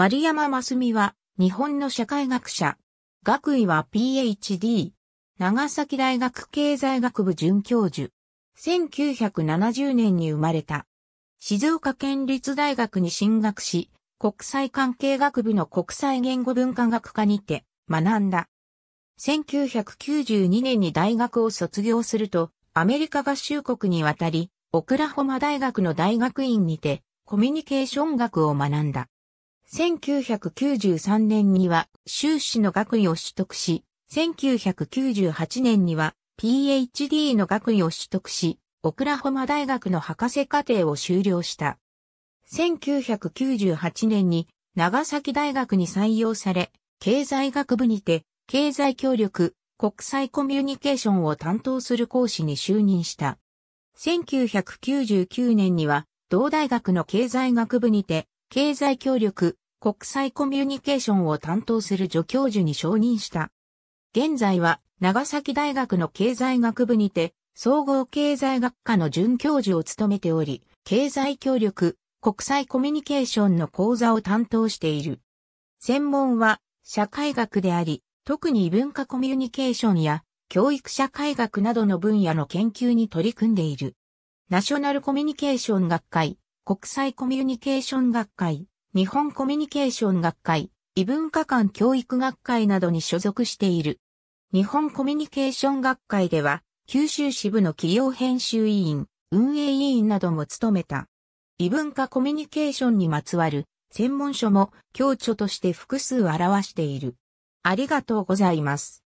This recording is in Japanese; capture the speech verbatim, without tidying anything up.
丸山真澄は、日本の社会学者。学位は ピーエイチディー。長崎大学経済学部准教授。せんきゅうひゃくななじゅうねんに生まれた。静岡県立大学に進学し、国際関係学部の国際言語文化学科にて学んだ。せんきゅうひゃくきゅうじゅうにねんに大学を卒業すると、アメリカ合衆国に渡り、オクラホマ大学の大学院にて、コミュニケーション学を学んだ。せんきゅうひゃくきゅうじゅうさんねんには修士の学位を取得し、せんきゅうひゃくきゅうじゅうはちねんには ピーエイチディー の学位を取得し、オクラホマ大学の博士課程を修了した。せんきゅうひゃくきゅうじゅうはちねんに長崎大学に採用され、経済学部にて経済協力、国際コミュニケーションを担当する講師に就任した。せんきゅうひゃくきゅうじゅうきゅうねんには同大学の経済学部にて経済協力、国際コミュニケーションを担当する助教授に承認した。現在は長崎大学の経済学部にて総合経済学科の准教授を務めており、経済協力、国際コミュニケーションの講座を担当している。専門は社会学であり、特に異文化コミュニケーションや教育社会学などの分野の研究に取り組んでいる。ナショナルコミュニケーション学会、国際コミュニケーション学会、日本コミュニケーション学会、異文化間教育学会などに所属している。日本コミュニケーション学会では、九州支部の企業編集委員、運営委員なども務めた。異文化コミュニケーションにまつわる専門書も共著として複数著している。ありがとうございます。